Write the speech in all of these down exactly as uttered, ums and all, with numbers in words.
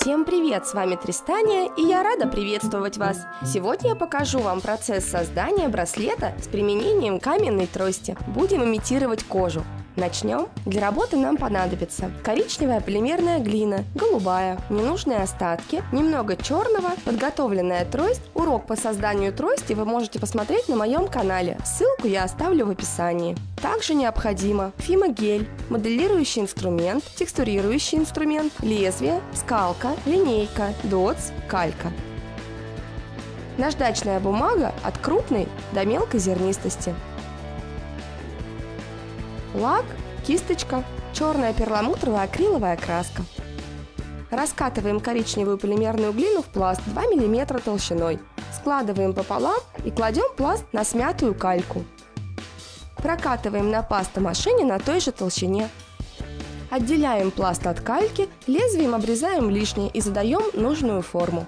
Всем привет! С вами Тристания, и я рада приветствовать вас! Сегодня я покажу вам процесс создания браслета с применением каменной трости. Будем имитировать кожу. Начнем. Для работы нам понадобится коричневая полимерная глина, голубая, ненужные остатки, немного черного, подготовленная трость. Урок по созданию трости вы можете посмотреть на моем канале, ссылку я оставлю в описании. Также необходимо фимо гель, моделирующий инструмент, текстурирующий инструмент, лезвие, скалка, линейка, дотс, калька. Наждачная бумага от крупной до мелкой зернистости. Лак, кисточка, черная перламутровая акриловая краска. Раскатываем коричневую полимерную глину в пласт два миллиметра толщиной. Складываем пополам и кладем пласт на смятую кальку. Прокатываем на пастомашине на той же толщине. Отделяем пласт от кальки, лезвием обрезаем лишнее и задаем нужную форму.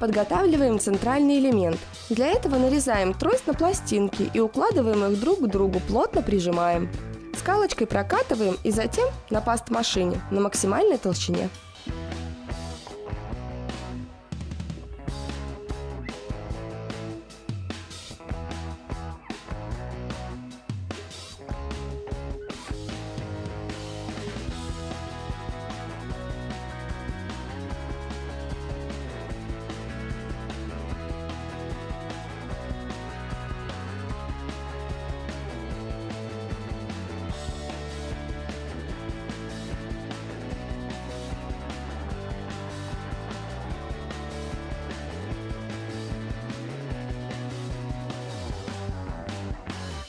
Подготавливаем центральный элемент. Для этого нарезаем трость на пластинки и укладываем их друг к другу, плотно прижимаем. Скалочкой прокатываем и затем на пастмашине на максимальной толщине.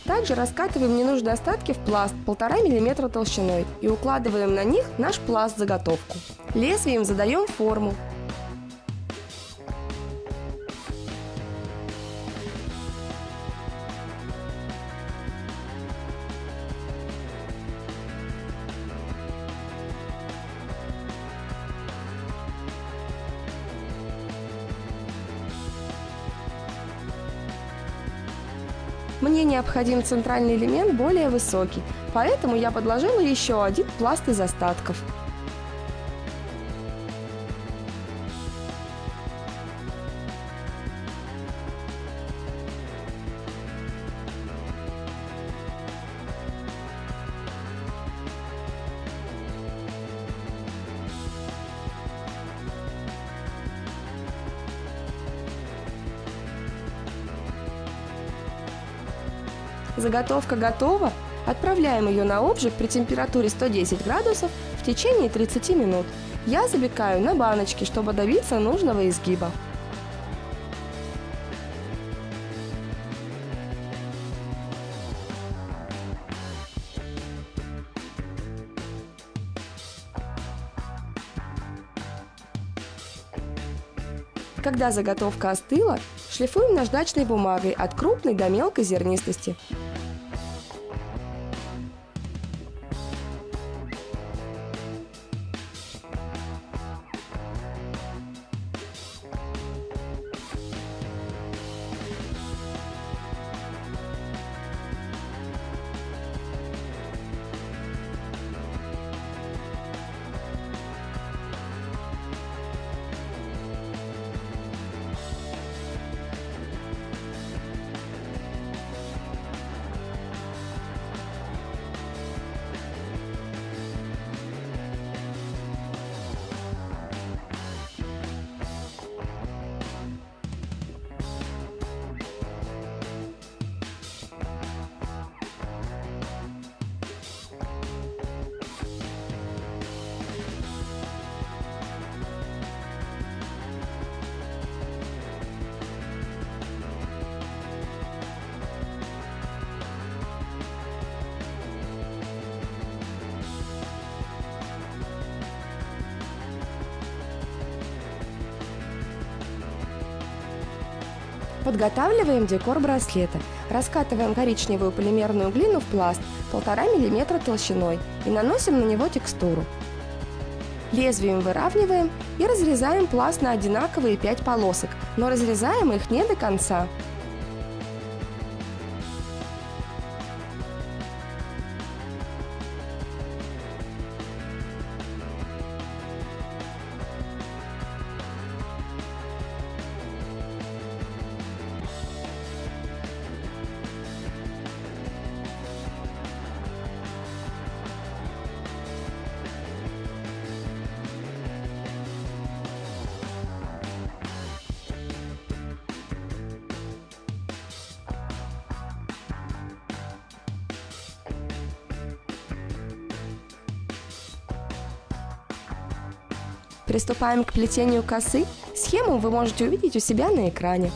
Также раскатываем ненужные остатки в пласт полтора миллиметра толщиной и укладываем на них наш пласт-заготовку. Лезвием задаем форму. Мне необходим центральный элемент более высокий, поэтому я подложила еще один пласт из остатков. Заготовка готова. Отправляем ее на обжиг при температуре сто десять градусов в течение тридцати минут. Я запекаю на баночке, чтобы добиться нужного изгиба. Когда заготовка остыла, шлифуем наждачной бумагой от крупной до мелкой зернистости. Подготавливаем декор браслета. Раскатываем коричневую полимерную глину в пласт полтора миллиметра толщиной и наносим на него текстуру. Лезвием выравниваем и разрезаем пласт на одинаковые пять полосок, но разрезаем их не до конца. Приступаем к плетению косы. Схему вы можете увидеть у себя на экране.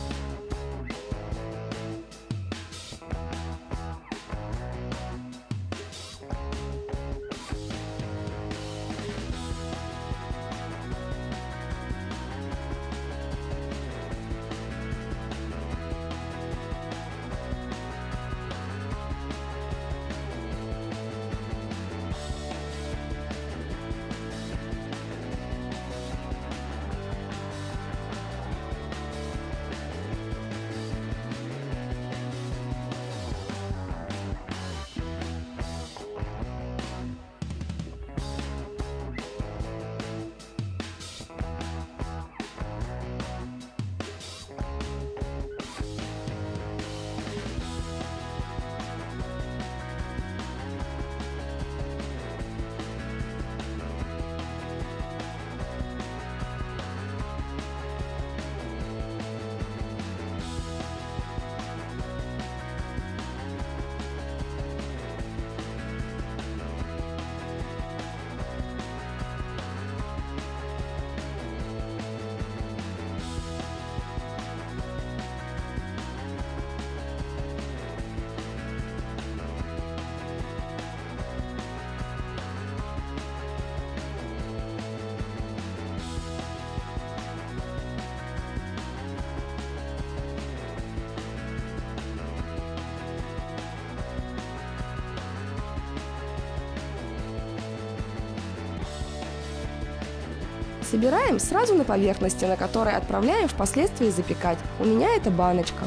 Собираем сразу на поверхности, на которой отправляем впоследствии запекать. У меня это баночка.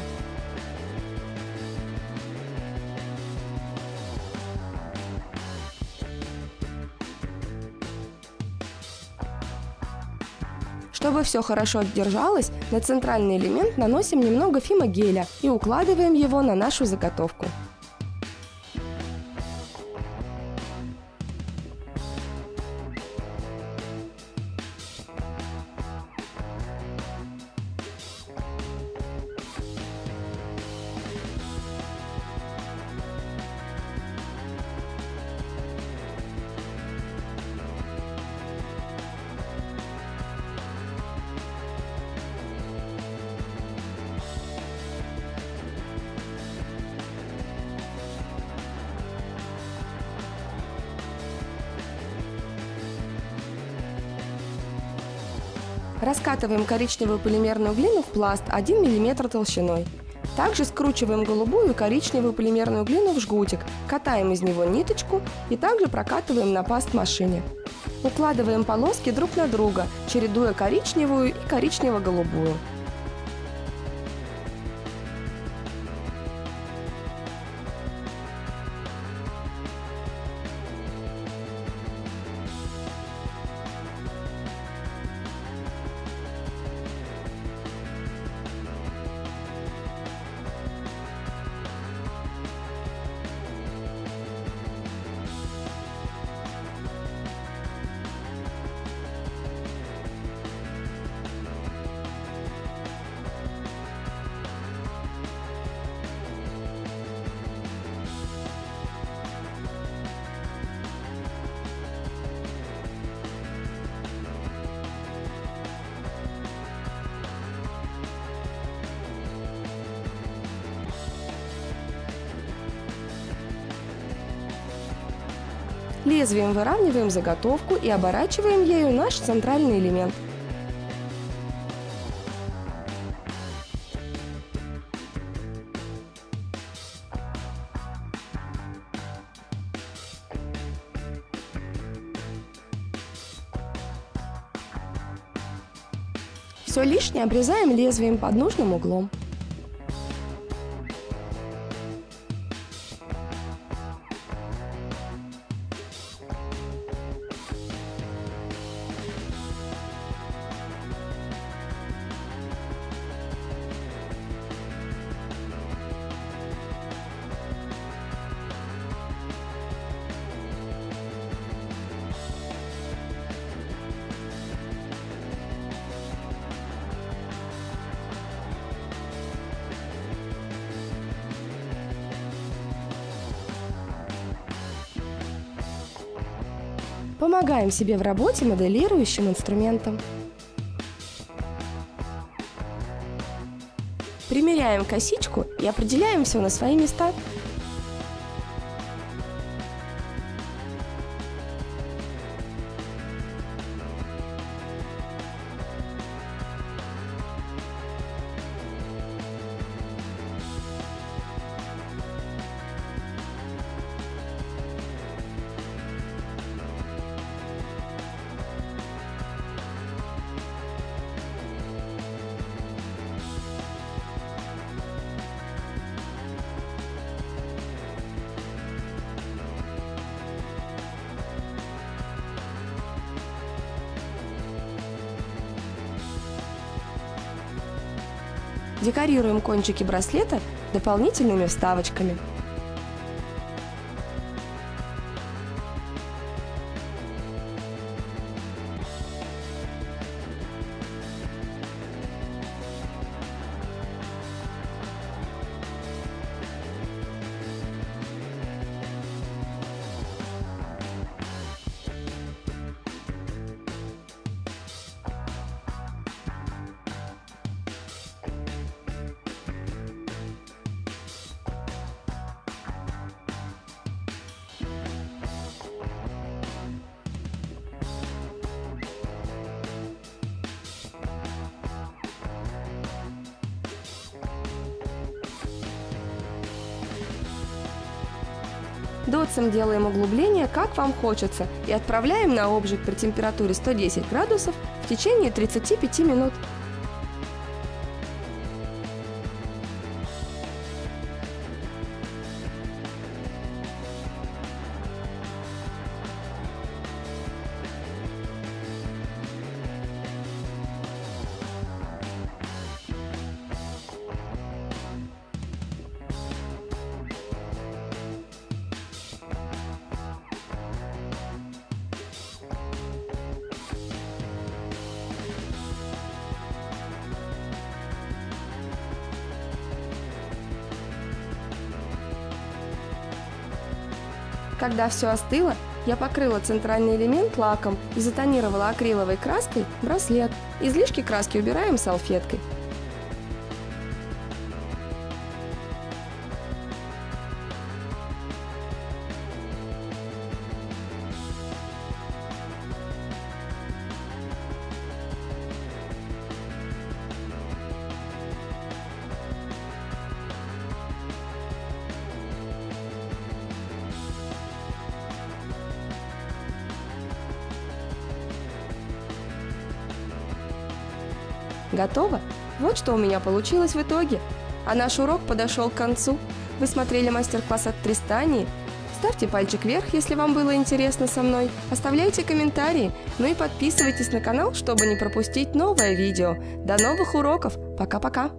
Чтобы все хорошо держалось, на центральный элемент наносим немного фимо геля и укладываем его на нашу заготовку. Раскатываем коричневую полимерную глину в пласт один миллиметр толщиной. Также скручиваем голубую и коричневую полимерную глину в жгутик, катаем из него ниточку и также прокатываем на паст-машине. Укладываем полоски друг на друга, чередуя коричневую и коричнево-голубую. Лезвием выравниваем заготовку и оборачиваем ею наш центральный элемент. Все лишнее обрезаем лезвием под нужным углом. Помогаем себе в работе моделирующим инструментом. Примеряем косичку и определяем все на свои места. Декорируем кончики браслета дополнительными вставочками. Дотсом делаем углубление, как вам хочется, и отправляем на обжиг при температуре сто десять градусов в течение тридцати пяти минут. Когда все остыло, я покрыла центральный элемент лаком и затонировала акриловой краской браслет. Излишки краски убираем салфеткой. Готово? Вот что у меня получилось в итоге. А наш урок подошел к концу. Вы смотрели мастер-класс от Тристании. Ставьте пальчик вверх, если вам было интересно со мной. Оставляйте комментарии. Ну и подписывайтесь на канал, чтобы не пропустить новое видео. До новых уроков. Пока-пока.